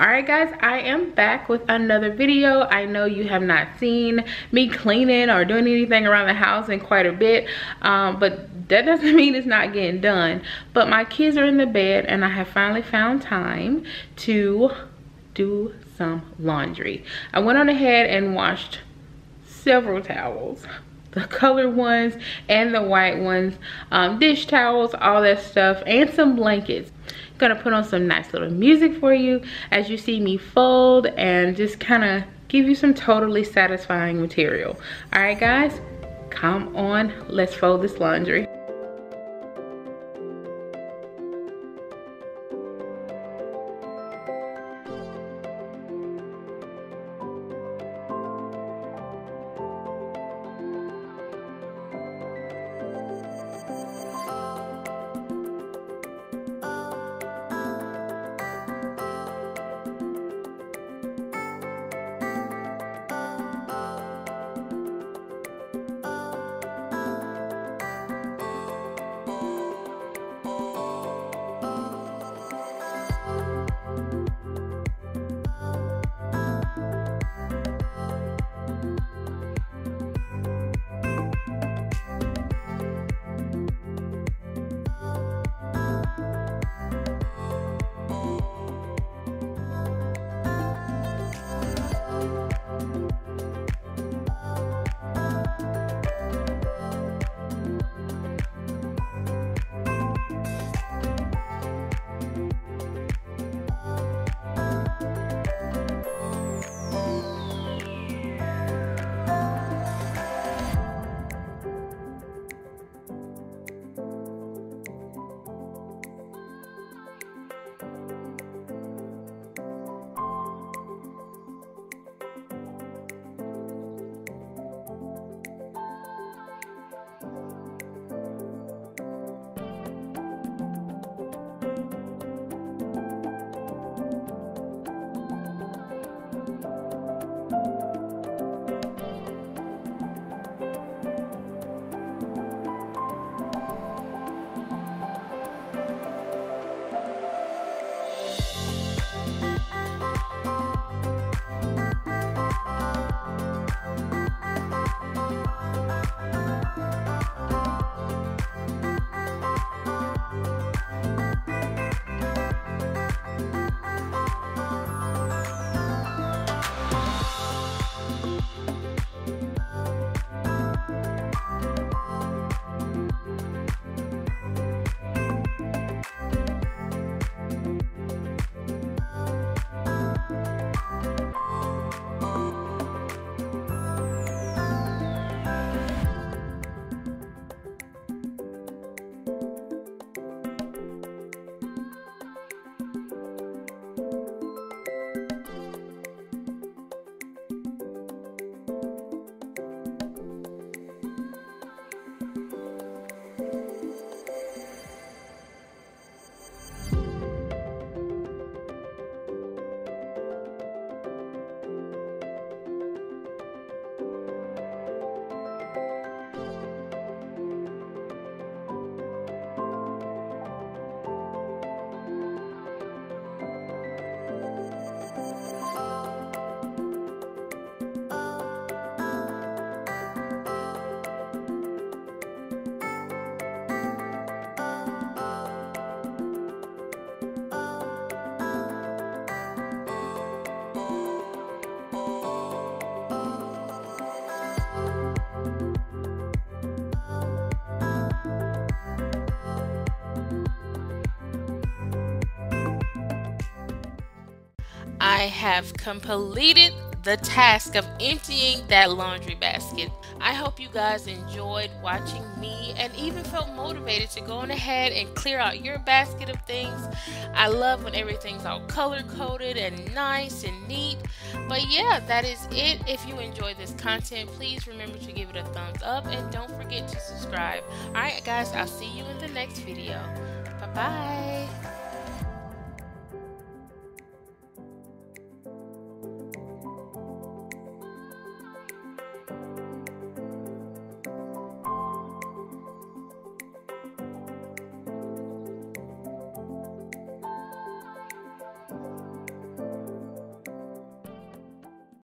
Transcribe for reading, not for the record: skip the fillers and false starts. Alright guys, I am back with another video. I know you have not seen me cleaning or doing anything around the house in quite a bit, but that doesn't mean it's not getting done. But my kids are in the bed and I have finally found time to do some laundry. I went on ahead and washed several towels. The colored ones and the white ones, dish towels, all that stuff, and some blankets. Gonna put on some nice little music for you as you see me fold and just kind of give you some totally satisfying material. All right guys, come on, let's fold this laundry. I have completed the task of emptying that laundry basket. I hope you guys enjoyed watching me and even felt motivated to go on ahead and clear out your basket of things. I love when everything's all color coded and nice and neat. But yeah, that is it. If you enjoyed this content, please remember to give it a thumbs up and don't forget to subscribe. Alright guys, I'll see you in the next video. Bye bye.